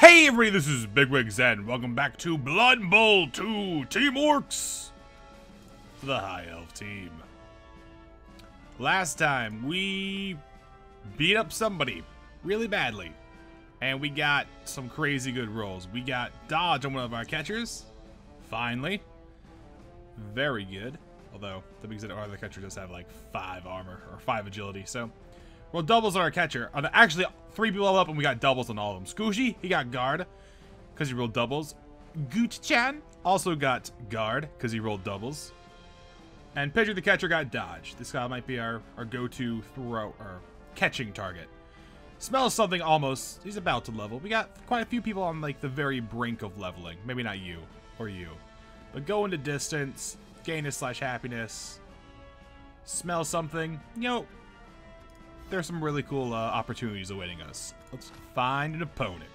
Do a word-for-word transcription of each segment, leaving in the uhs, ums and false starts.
Hey everybody, this is Bigwig Zen. Welcome back to Blood Bowl two Team Orcs, the High Elf team. Last time we beat up somebody really badly, and we got some crazy good rolls. We got dodge on one of our catchers, finally. Very good. Although that means that our other catcher does have like five armor or five agility, so. Well, doubles on our catcher. Actually, three people up, and we got doubles on all of them. Scoochie, he got guard, because he rolled doubles. Gooch-chan also got guard, because he rolled doubles. And Pedro the catcher got dodge. This guy might be our, our go-to throw or catching target. Smells something almost. He's about to level. We got quite a few people on like the very brink of leveling. Maybe not you or you. But go into distance, gain a slash happiness, smell something. You know, there's some really cool uh, opportunities awaiting us. Let's find an opponent.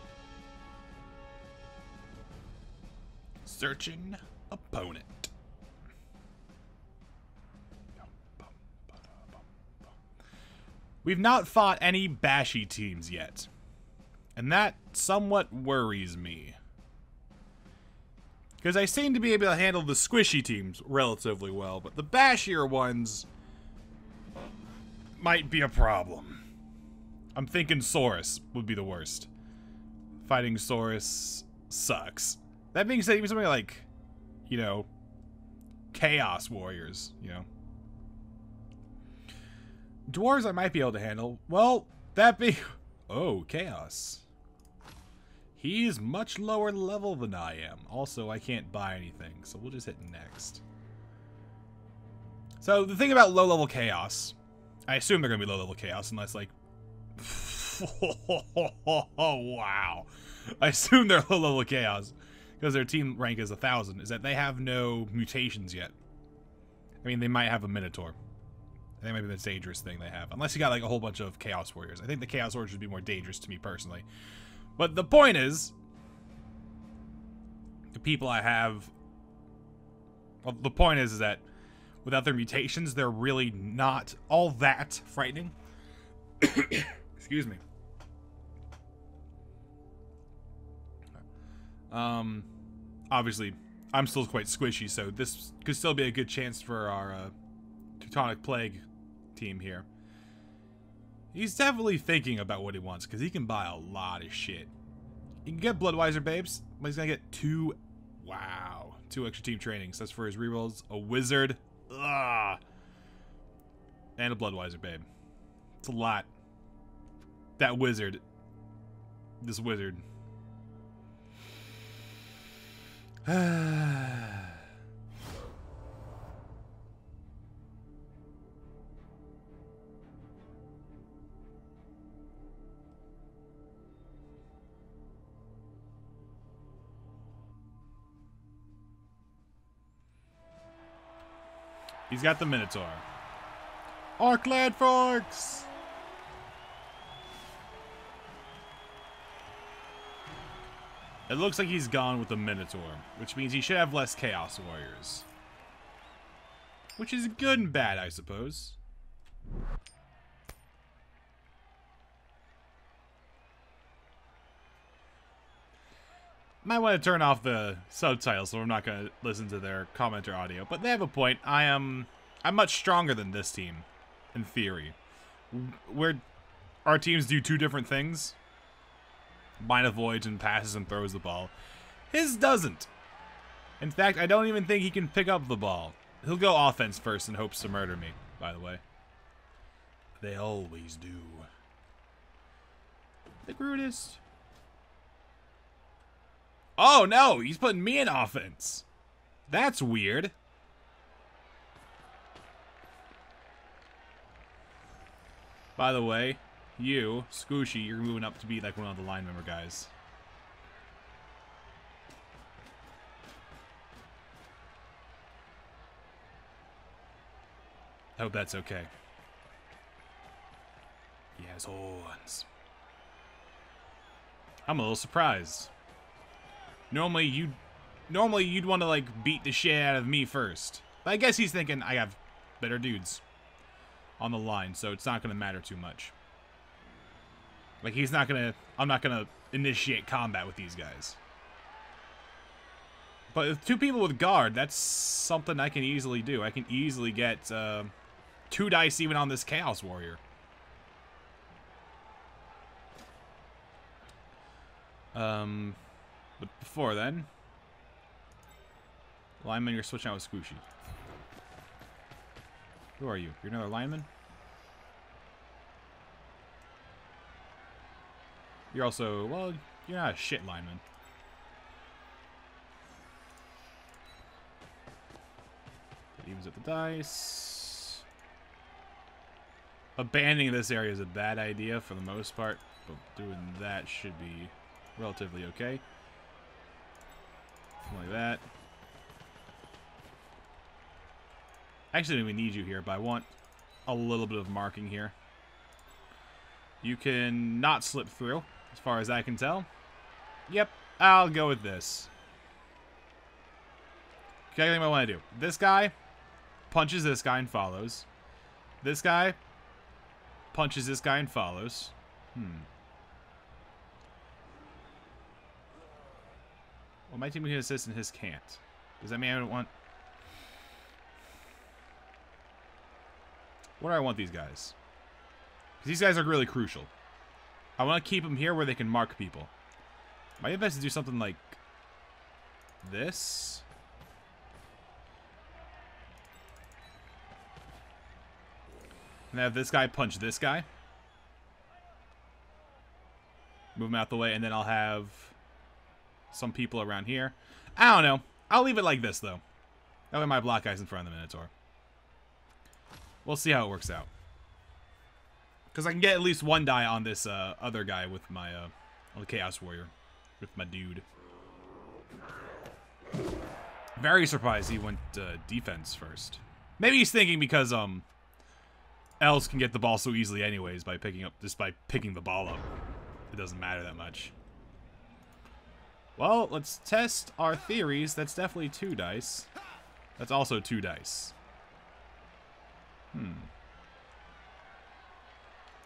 Searching opponent. We've not fought any bashy teams yet, and that somewhat worries me, because I seem to be able to handle the squishy teams relatively well, but the bashier ones might be a problem. I'm thinking Saurus would be the worst. Fighting Saurus sucks. That being said, even something like, you know, Chaos Warriors, you know. Dwarves I might be able to handle. Well, that be... Oh, Chaos. He's much lower level than I am. Also, I can't buy anything, so we'll just hit next. So, the thing about low-level Chaos... I assume they're going to be low-level Chaos, unless, like... oh, wow. I assume they're low-level Chaos, because their team rank is one thousand, is that they have no mutations yet. I mean, they might have a Minotaur. That might be the dangerous thing they have. Unless you got, like, a whole bunch of Chaos Warriors. I think the Chaos Warriors would be more dangerous to me, personally. But the point is... The people I have... Well, the point is, is that... Without their mutations, they're really not all that frightening. Excuse me. Um, obviously, I'm still quite squishy, so this could still be a good chance for our uh, Teutonic Plague team here. He's definitely thinking about what he wants, because he can buy a lot of shit. He can get Bloodweiser, babes, but he's going to get two... Wow. Two extra team trainings. That's for his rerolls. A wizard... Ugh. And a Bloodweiser, babe. It's a lot. That wizard. This wizard. He's got the Minotaur. Arclad Forks! It looks like he's gone with the Minotaur, which means he should have less Chaos Warriors. Which is good and bad, I suppose. Might want to turn off the subtitles, so I'm not going to listen to their comment or audio. But they have a point. I am, I'm much stronger than this team, in theory. Where our teams do two different things. Mine avoids and passes and throws the ball. His doesn't. In fact, I don't even think he can pick up the ball. He'll go offense first and hopes to murder me, by the way. They always do. The crudest. Oh, no, he's putting me in offense. That's weird. By the way, you, Squishy, you're moving up to be like one of the line member guys. I hope that's okay. He has horns. I'm a little surprised. Normally, you'd, normally you'd want to, like, beat the shit out of me first. But I guess he's thinking, I have better dudes on the line, so it's not going to matter too much. Like, he's not going to... I'm not going to initiate combat with these guys. But with two people with guard, that's something I can easily do. I can easily get uh, two dice even on this Chaos Warrior. Um, but before then, lineman, you're switching out with Scoochie. Who are you? You're another lineman? You're also, well, you're not a shit lineman. It evens up the dice. Abandoning this area is a bad idea for the most part, but doing that should be relatively okay. Something like that. Actually, I don't even need you here, but I want a little bit of marking here. You can not slip through, as far as I can tell. Yep, I'll go with this. Okay, I think I want to do. This guy punches this guy and follows. This guy punches this guy and follows. Hmm. Well, my team can assist and his can't. Does that mean I don't want... Where do I want these guys? Because these guys are really crucial. I want to keep them here where they can mark people. Might be best to do something like this. And have this guy punch this guy. Move him out the way, and then I'll have some people around here. I don't know. I'll leave it like this, though. That way my block guy's in front of the Minotaur. We'll see how it works out. Because I can get at least one die on this uh, other guy with my uh, on the Chaos Warrior. With my dude. Very surprised he went uh, defense first. Maybe he's thinking because um, elves can get the ball so easily anyways by picking up just by picking the ball up. It doesn't matter that much. Well, let's test our theories. That's definitely two dice. That's also two dice. Hmm.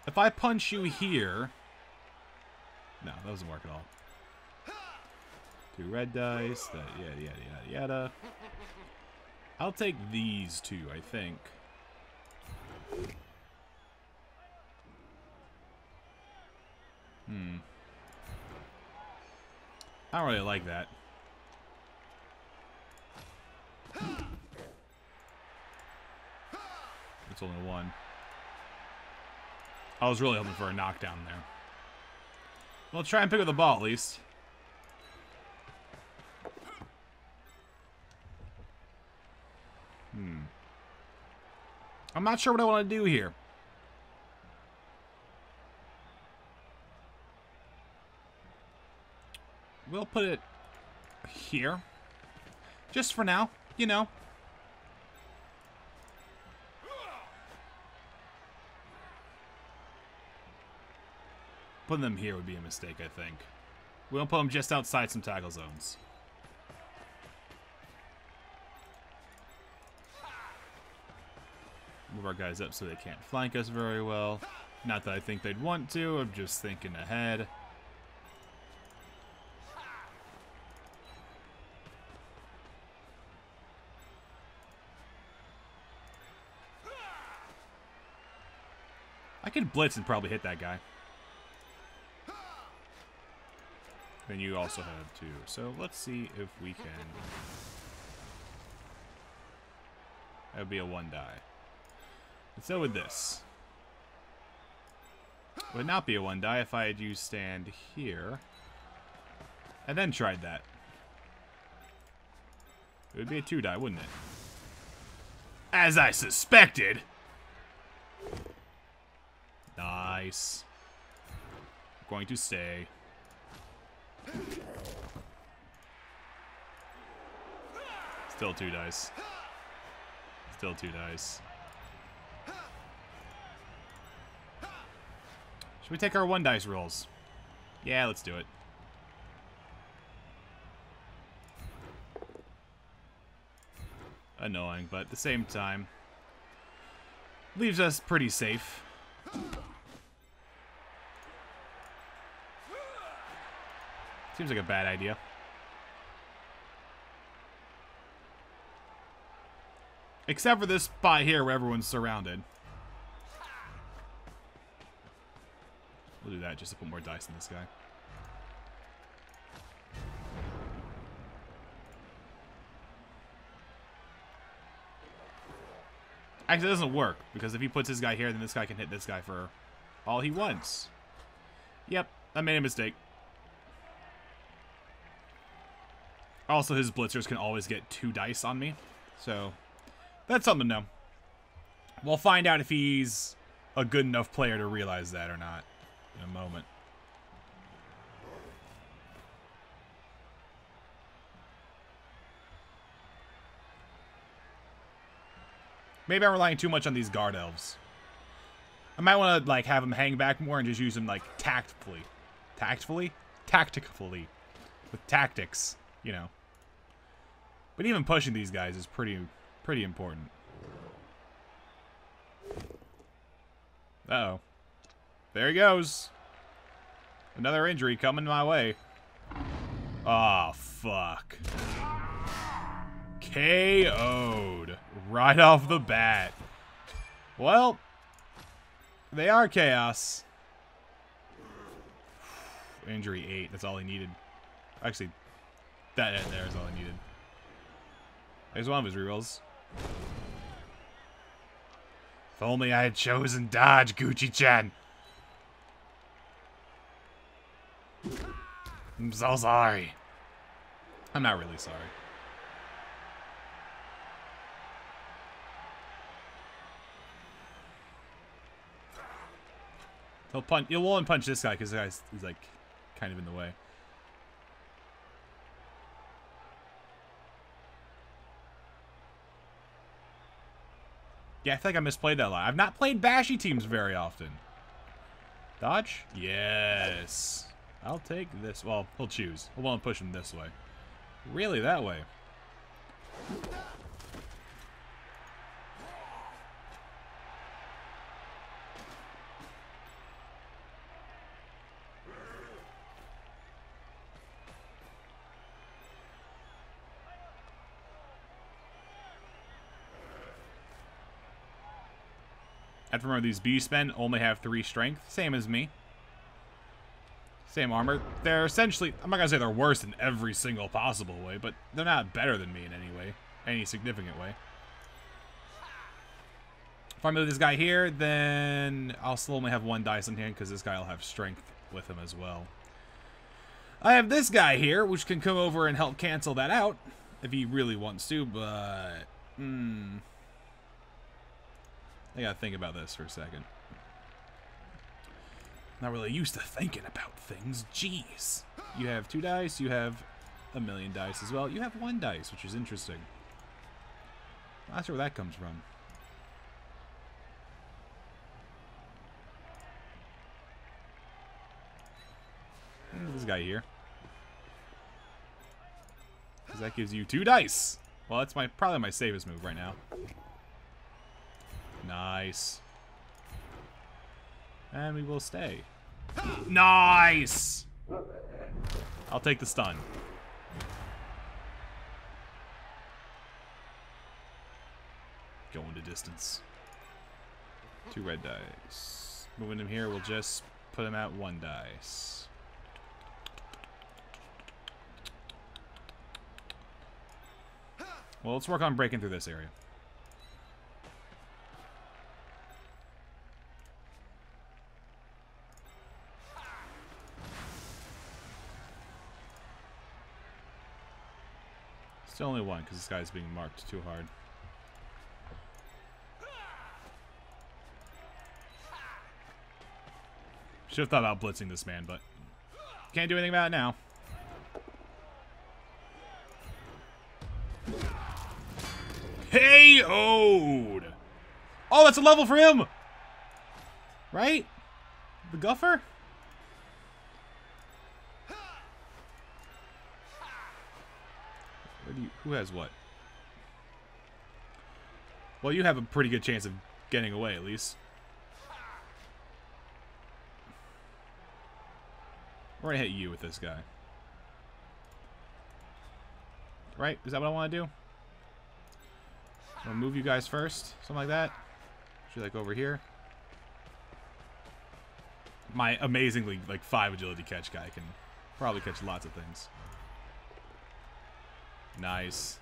If I punch you here... No, that doesn't work at all. Two red dice. That yada, yada, yada, yada. I'll take these two, I think. Hmm. I don't really like that. It's only one. I was really hoping for a knockdown there. Well, try and pick up the ball at least. Hmm. I'm not sure what I want to do here. We'll put it here. Just for now, you know. Putting them here would be a mistake, I think. We'll put them just outside some tackle zones. Move our guys up so they can't flank us very well. Not that I think they'd want to, I'm just thinking ahead. I could blitz and probably hit that guy. Then you also have two. So let's see if we can. That would be a one die. Let's go with this. Would not be a one die if I had used stand here. And then tried that. It would be a two die, wouldn't it? As I suspected. Nice. I'm going to stay. Still two dice. Still two dice. Should we take our one dice rolls? Yeah, let's do it. Annoying, but at the same time, leaves us pretty safe. Seems like a bad idea. Except for this spot here where everyone's surrounded. We'll do that just to put more dice in this guy. Actually, it doesn't work, because if he puts his guy here, then this guy can hit this guy for all he wants. Yep, I made a mistake. Also, his blitzers can always get two dice on me, so that's something to know. We'll find out if he's a good enough player to realize that or not in a moment. Maybe I'm relying too much on these guard elves. I might want to like have them hang back more and just use them like tactfully. Tactfully? Tactically. With tactics, you know. But even pushing these guys is pretty pretty important. Uh-oh. There he goes. Another injury coming my way. Ah, fuck. K O'd right off the bat. Well, they are Chaos. Injury eight. That's all he needed. Actually, that right there is all he needed. There's one of his rerolls. If only I had chosen dodge, Gooch-chan. I'm so sorry. I'm not really sorry. He'll punch. He'll one punch this guy because the guy's he's like kind of in the way. Yeah, I feel like I misplayed that a lot. I've not played Bashy teams very often. Dodge? Yes. I'll take this. Well, he'll choose. He'll want to push him this way. Really, that way. Remember, these beast men only have three strength, same as me, same armor. They're essentially, I'm not gonna say they're worse in every single possible way, but they're not better than me in any way, any significant way. If I move this guy here, then I'll still only have one dice in hand because this guy will have strength with him as well. I have this guy here, which can come over and help cancel that out if he really wants to, but hmm I gotta think about this for a second. Not really used to thinking about things. Jeez. You have two dice. You have a million dice as well. You have one dice, which is interesting. I'm not sure where that comes from. This guy here. Because that gives you two dice. Well, that's my probably my safest move right now. Nice. And we will stay. Nice! I'll take the stun. Going to distance. Two red dice. Moving him here, we'll just put him at one dice. Well, let's work on breaking through this area. It's only one because this guy's being marked too hard. Should have thought about blitzing this man, but can't do anything about it now. K O'd! Oh, that's a level for him! Right? The Guffer? Who has what? Well, you have a pretty good chance of getting away, at least. We're gonna hit you with this guy. right? Is that what I want to do? I'm gonna move you guys first, something like that. Should like over here. My amazingly like five agility catch guy can probably catch lots of things. Nice.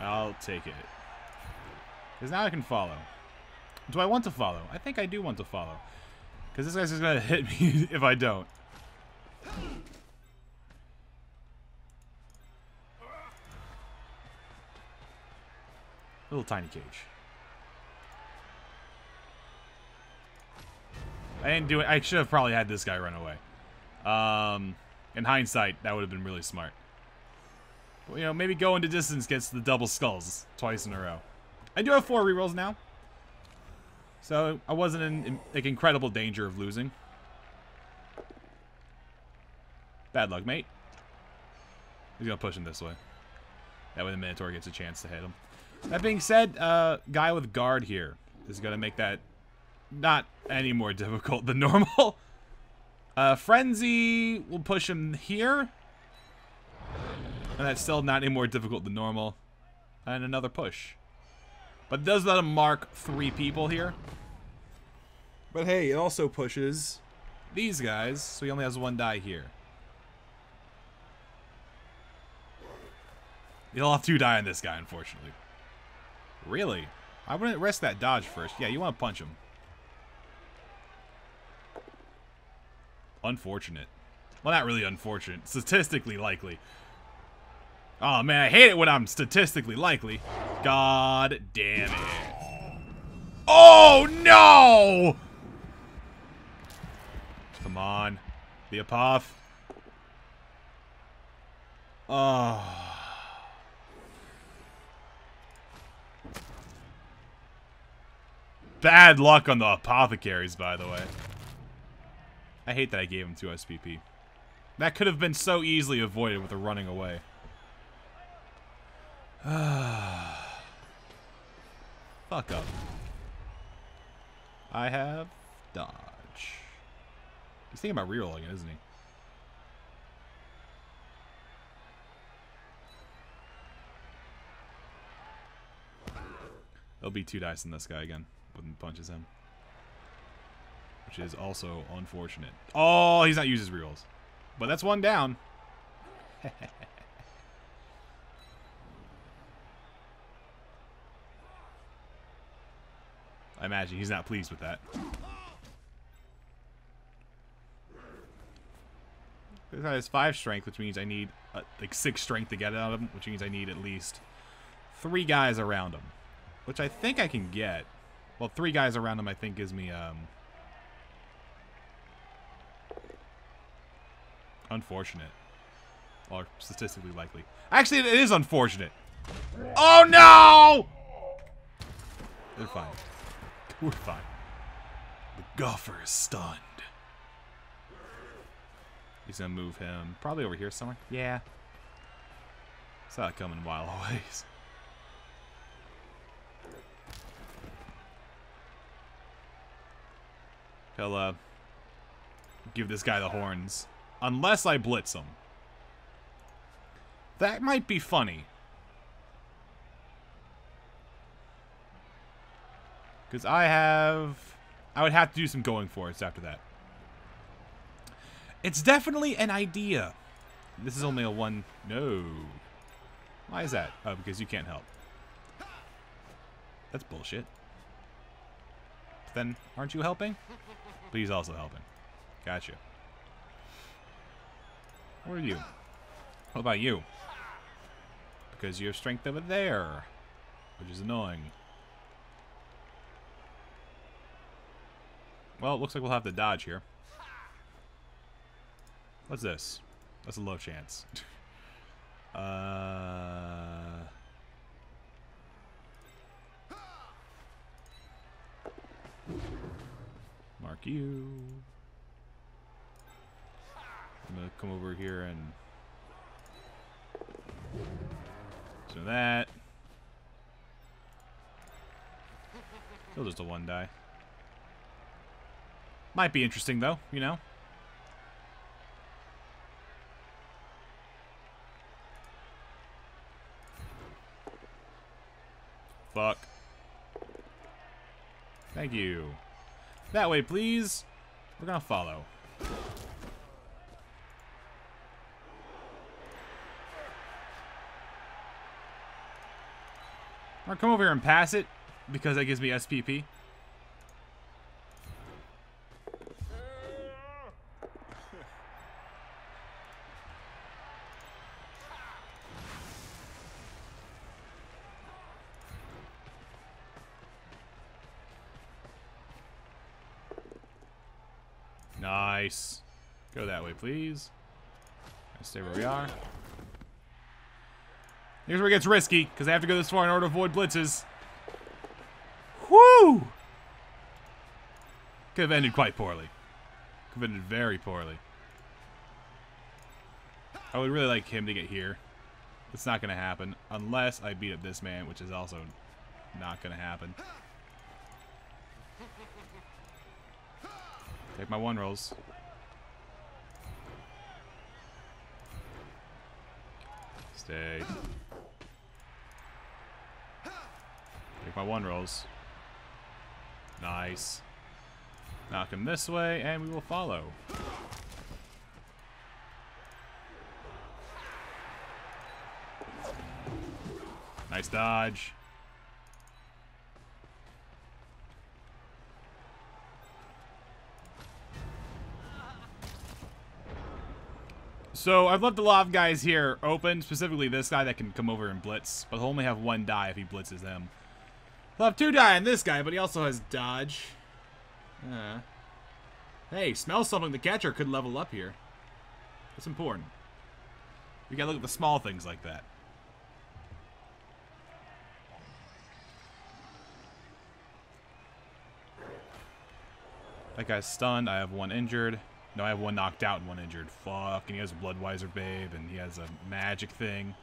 I'll take it. Because now I can follow. Do I want to follow? I think I do want to follow. Because this guy's just going to hit me if I don't. Little tiny cage. I didn't do it. I should have probably had this guy run away. Um, in hindsight, that would have been really smart. But, you know, maybe going to distance gets the double skulls twice in a row. I do have four rerolls now, so I wasn't in, in like incredible danger of losing. Bad luck, mate. He's gonna push him this way. That way the Minotaur gets a chance to hit him. That being said, uh, guy with guard here is gonna make that not any more difficult than normal. Uh, Frenzy will push him here. And that's still not any more difficult than normal. And another push. But it does let him mark three people here. But hey, it also pushes these guys, so he only has one die here. He'll have two die on this guy, unfortunately. Really? I wouldn't risk that dodge first. Yeah, you want to punch him. Unfortunate. Well, not really unfortunate. Statistically likely. Oh man, I hate it when I'm statistically likely. God damn it. Oh no! Come on. Be a puff. Oh. Bad luck on the apothecaries, by the way. I hate that I gave him two S P P. That could have been so easily avoided with a running away. Fuck up. I have dodge. He's thinking about rerolling it, isn't he? There'll be two dice in this guy again when he punches him. Which is also unfortunate. Oh, he's not using his rerolls. But that's one down. I imagine he's not pleased with that. This guy has five strength, which means I need uh, like six strength to get out of him, which means I need at least three guys around him, which I think I can get. Well, three guys around him I think gives me... Um, unfortunate. Or statistically likely. Actually, it is unfortunate. Oh, no! They're fine. We're fine. The Guffer is stunned. He's gonna move him. Probably over here somewhere. Yeah. It's not coming a while always. He'll, uh, give this guy the horns. Unless I blitz him. That might be funny. Because I have... I would have to do some going for it after that. It's definitely an idea. This is only a one... No. Why is that? Oh, because you can't help. That's bullshit. But then, aren't you helping? But he's also helping. Gotcha. Where are you? What about you? Because you have strength over there. Which is annoying. Well, it looks like we'll have to dodge here. What's this? That's a low chance. uh... Mark you. I'm gonna come over here and... So that. Still just a one die. Might be interesting, though, you know? Fuck. Thank you. That way, please. We're gonna follow. I'll come over here and pass it, because that gives me S P P. Nice. Go that way, please. Stay where we are. Here's where it gets risky, because I have to go this far in order to avoid blitzes. Whoo! Could have ended quite poorly. Could have ended very poorly. I would really like him to get here. It's not going to happen, unless I beat up this man, which is also not going to happen. Take my one rolls. Stay. Take my one rolls. Nice. Knock him this way, and we will follow. Nice dodge. So, I've left a lot of guys here open, specifically this guy that can come over and blitz, but he'll only have one die if he blitzes them. He'll have two die on this guy, but he also has dodge. Uh, hey, smell something. The catcher could level up here. That's important. We gotta look at the small things like that. That guy's stunned. I have one injured. No, I have one knocked out and one injured. Fuck, and he has a Bloodweiser babe, and he has a magic thing.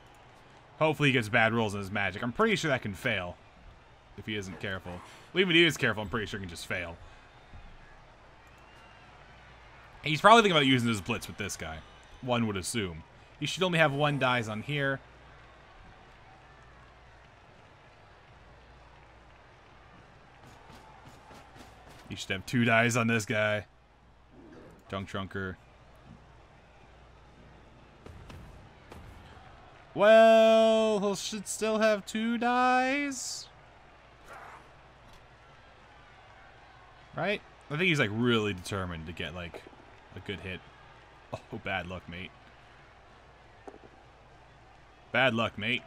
Hopefully he gets bad rolls in his magic. I'm pretty sure that can fail if he isn't careful. Well, even if he is careful, I'm pretty sure he can just fail. And he's probably thinking about using his blitz with this guy. One would assume. He should only have one dies on here. He should have two dies on this guy. Junk Trunker. Well, he should still have two dies. Right? I think he's like really determined to get like a good hit. Oh, bad luck, mate. Bad luck, mate.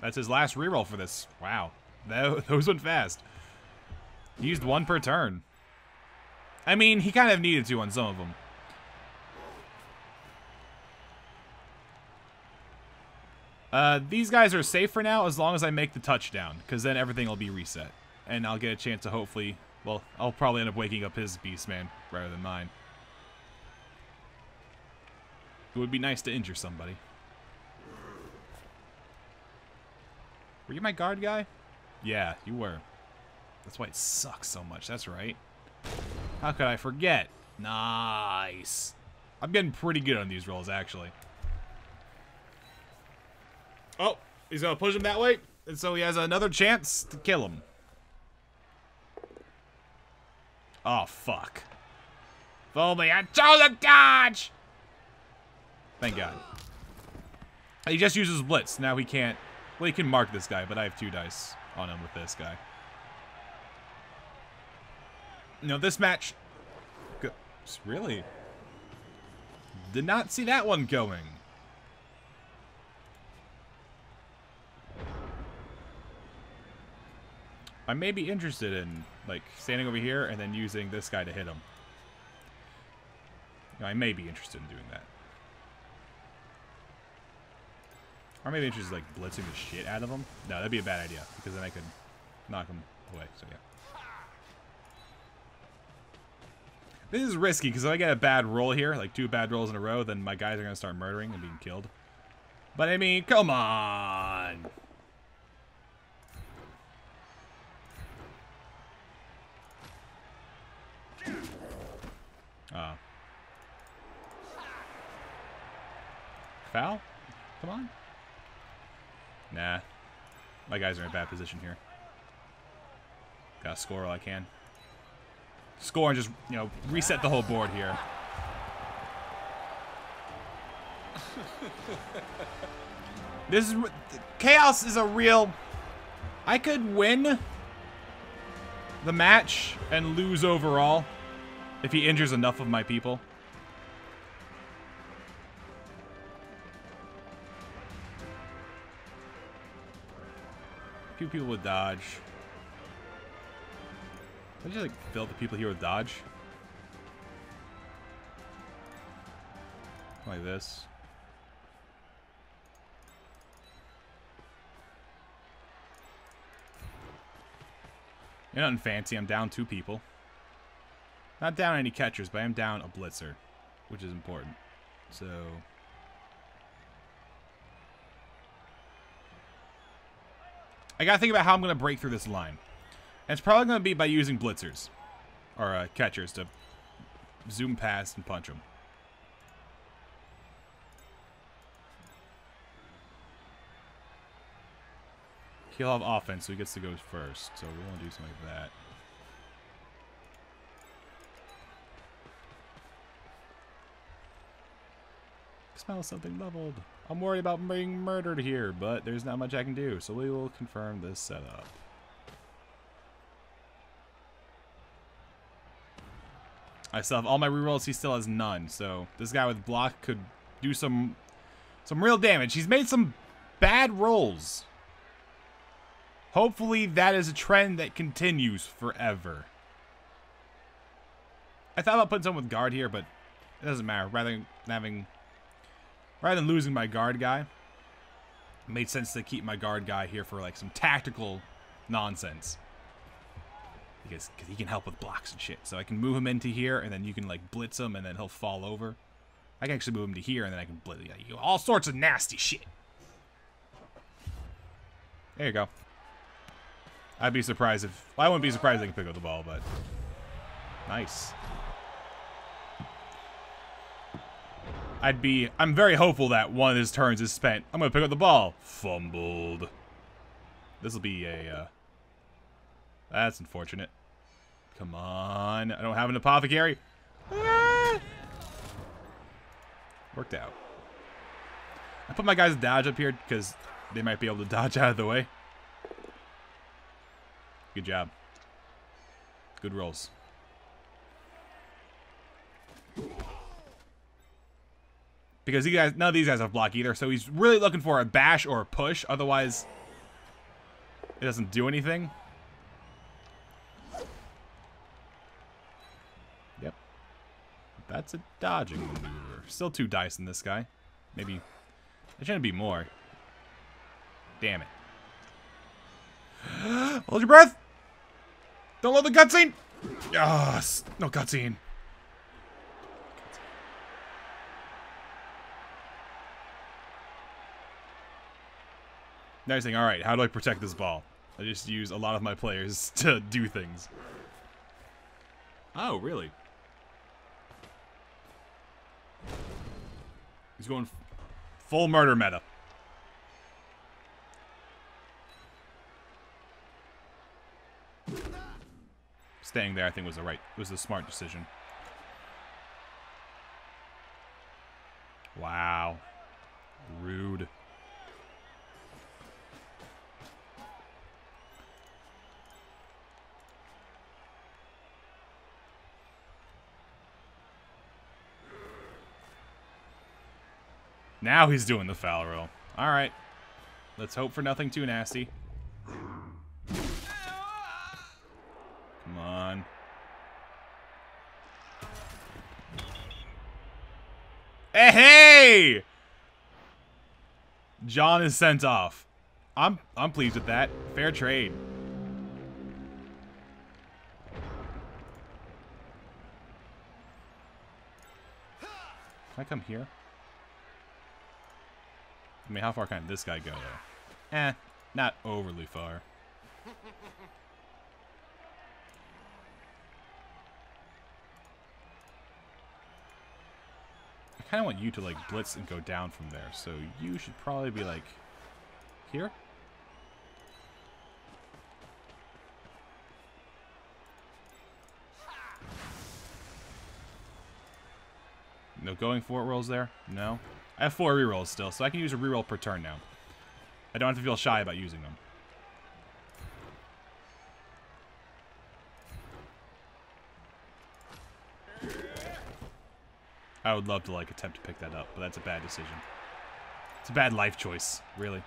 That's his last reroll for this. Wow. That, those went fast. He used one per turn. I mean, he kind of needed to on some of them. Uh, these guys are safe for now as long as I make the touchdown, because then everything will be reset. And I'll get a chance to hopefully... Well, I'll probably end up waking up his beast man rather than mine. It would be nice to injure somebody. Were you my guard guy? Yeah, you were. That's why it sucks so much, that's right. How could I forget? Nice. I'm getting pretty good on these rolls, actually. Oh, he's going to push him that way. And so he has another chance to kill him. Oh, fuck. If only I chose a dodge! Thank God. He just uses blitz. Now he can't... Well, he can mark this guy, but I have two dice on him with this guy. No, this match... Really? Did not see that one going. I may be interested in, like, standing over here and then using this guy to hit him. I may be interested in doing that. Or maybe interested in, like, blitzing the shit out of him. No, that'd be a bad idea, because then I could knock him away, so yeah. This is risky, because if I get a bad roll here, like two bad rolls in a row, then my guys are going to start murdering and being killed. But I mean, come on! Uh, foul? Come on. Nah. My guys are in a bad position here. Gotta score all I can. Score and just, you know, reset the whole board here. This is... Chaos is a real... I could win the match and lose overall if he injures enough of my people. A few people with dodge. Can I just, like, fill the people here with dodge? Like this. You're nothing fancy. I'm down two people. Not down any catchers, but I am down a blitzer, which is important. So... I gotta think about how I'm gonna break through this line. And it's probably gonna be by using blitzers. Or uh, catchers to zoom past and punch them. He'll have offense, so he gets to go first. So we want to do something like that. Smell something leveled. I'm worried about being murdered here, but there's not much I can do. So we will confirm this setup. I still have all my rerolls. He still has none. So this guy with block could do some, some real damage. He's made some bad rolls. Hopefully that is a trend that continues forever. I thought about putting someone with guard here, but it doesn't matter. Rather than having, rather than losing my guard guy, it made sense to keep my guard guy here for like some tactical nonsense. Because 'cause he can help with blocks and shit. So I can move him into here, and then you can like blitz him, and then he'll fall over. I can actually move him to here, and then I can blitz him. All sorts of nasty shit. There you go. I'd be surprised if... Well, I wouldn't be surprised if they can pick up the ball, but... Nice. I'd be... I'm very hopeful that one of his turns is spent. I'm going to pick up the ball. Fumbled. This will be a... Uh, that's unfortunate. Come on. I don't have an apothecary. Ah! Worked out. I put my guys dodge up here because they might be able to dodge out of the way. Good job. Good rolls. Because you guys, none of these guys have block either, so he's really looking for a bash or a push. Otherwise, it doesn't do anything. Yep. That's a dodging maneuver. Still two dice in this guy. Maybe there shouldn't be more. Damn it. Hold your breath! Don't load the cutscene! Yes! No cutscene. Now you're saying, alright, how do I protect this ball? I just use a lot of my players to do things. Oh, really? He's going full murder meta. Staying there, I think, was the right, was the smart decision. Wow. Rude. Now he's doing the foul roll. All right. Let's hope for nothing too nasty. Hey! John is sent off. I'm I'm pleased with that. Fair trade. Can I come here? I mean, how far can this guy go though? Eh, not overly far. kind of want you to like blitz and go down from there. So you should probably be like here. No going for it rolls there. No. I have four rerolls still, so I can use a reroll per turn now. I don't have to feel shy about using them. I would love to like attempt to pick that up, but that's a bad decision. It's a bad life choice, really.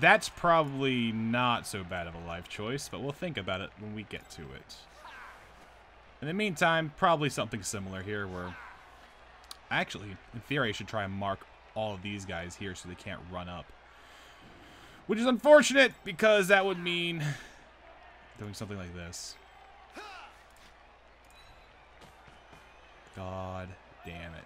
That's probably not so bad of a life choice, but we'll think about it when we get to it. In the meantime, probably something similar here where... Actually, in theory, I should try and mark all of these guys here so they can't run up. Which is unfortunate, because that would mean doing something like this. God damn it.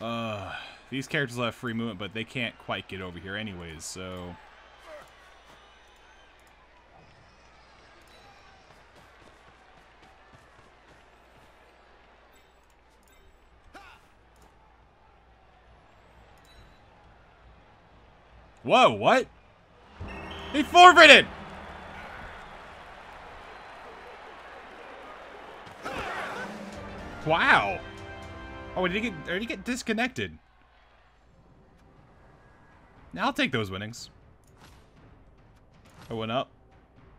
Ugh. These characters will have free movement, but they can't quite get over here anyways, so... Whoa, what? He forfeited! Wow! Oh, did he get, did he get disconnected? Now I'll take those winnings. I went up.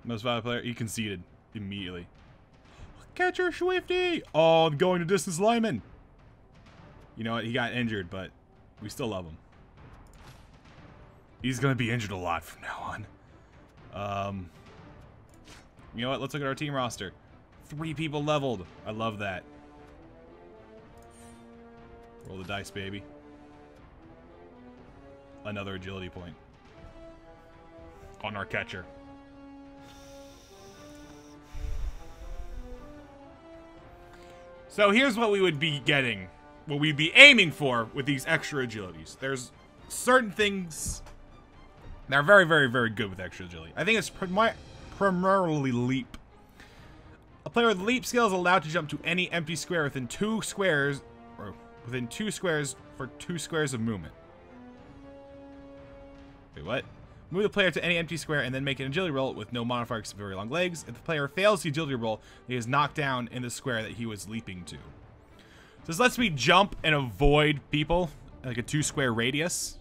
Most valuable player. He conceded immediately. Catcher Schwifty! Oh, I'm going to distance lineman. You know what? He got injured, but we still love him. He's going to be injured a lot from now on. Um, you know what? Let's look at our team roster. Three people leveled. I love that. Roll the dice, baby. Another agility point on our catcher. So here's what we would be getting, what we'd be aiming for with these extra agilities. There's certain things that are very, very, very good with extra agility. I think it's prim primarily leap. A player with leap skill is allowed to jump to any empty square within two squares, or within two squares for two squares of movement. Wait, what? Move the player to any empty square and then make an agility roll with no modifier except very long legs. If the player fails the agility roll, he is knocked down in the square that he was leaping to. So this lets me jump and avoid people, like a two square radius.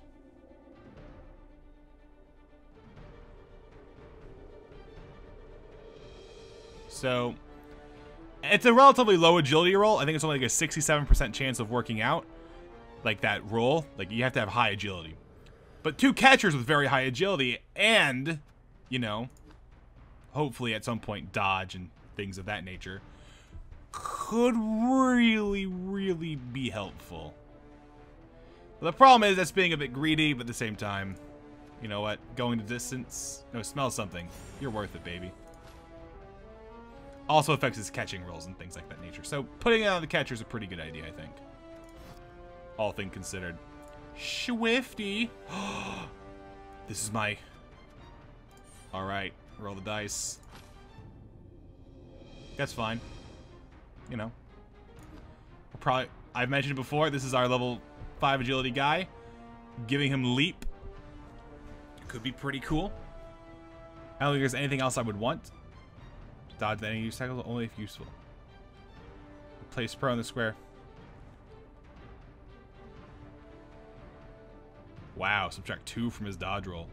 So, it's a relatively low agility roll. I think it's only like a sixty-seven percent chance of working out, like that roll. Like, you have to have high agility. But two catchers with very high agility and, you know, hopefully at some point dodge and things of that nature could really, really be helpful. Well, the problem is that's being a bit greedy, but at the same time, you know what? Going to distance, no, smell something. You're worth it, baby. Also affects his catching rolls and things like that nature. So putting it on the catcher is a pretty good idea, I think. All things considered. Schwifty. This is my... Alright, roll the dice. That's fine. You know. We'll probably... I've mentioned it before, this is our level five agility guy. Giving him leap could be pretty cool. I don't think there's anything else I would want. Dodge any use tackles only if useful. Place pro in the square. Wow, subtract two from his dodge roll.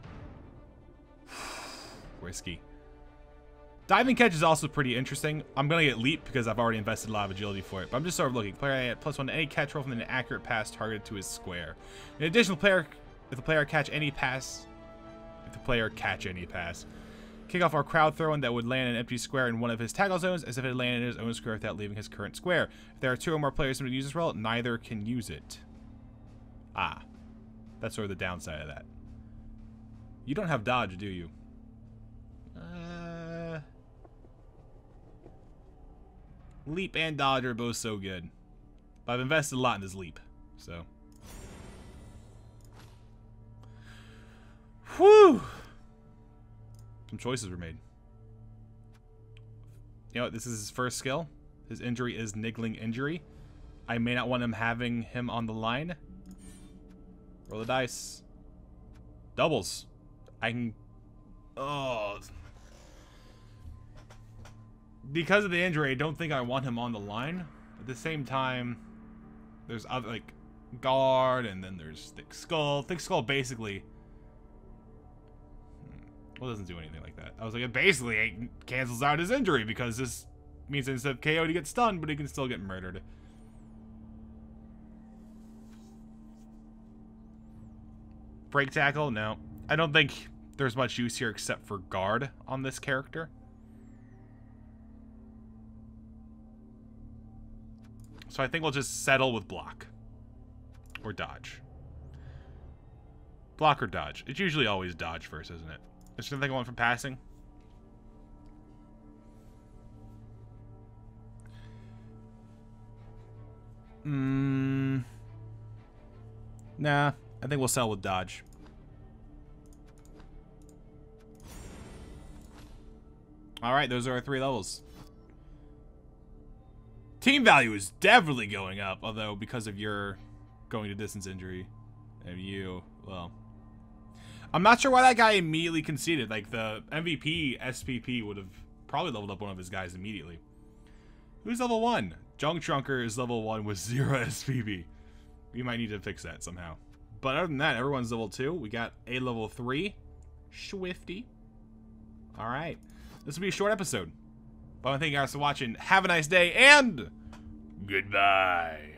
Risky. Diving catch is also pretty interesting. I'm going to get leap because I've already invested a lot of agility for it. But I'm just sort of looking. Player A at plus one to any catch roll from an accurate pass targeted to his square. In addition, player, if the player catch any pass, if the player catch any pass, kick off our crowd throwing that would land an empty square in one of his tackle zones as if it landed in his own square without leaving his current square. If there are two or more players who use this roll, neither can use it. Ah. That's sort of the downside of that. You don't have dodge, do you? Uh, leap and dodge are both so good. But I've invested a lot in this leap, so. Whew. Some choices were made. You know, this is his first skill. His injury is niggling injury. I may not want him having him on the line. Roll the dice. Doubles. I can... Oh. Because of the injury, I don't think I want him on the line. At the same time, there's other, like, guard, and then there's Thick Skull. Thick Skull basically... Well, it doesn't do anything like that. I was like, it basically cancels out his injury, because this means instead of K O'd, he gets stunned, but he can still get murdered. Break tackle? No. I don't think there's much use here except for guard on this character. So I think we'll just settle with block. Or dodge. Block or dodge. It's usually always dodge first, isn't it? Is there anything I want from passing? Mm. Nah. I think we'll sell with dodge. Alright, those are our three levels. Team value is definitely going up, although because of your going to distance injury and you, well... I'm not sure why that guy immediately conceded. Like, the M V P S P P would have probably leveled up one of his guys immediately. Who's level one? Junk Trunker is level one with zero S P P. We might need to fix that somehow. But other than that, everyone's level two. We got a level three. Schwifty. Alright. This will be a short episode. But I want to thank you guys for watching. Have a nice day, and... Goodbye.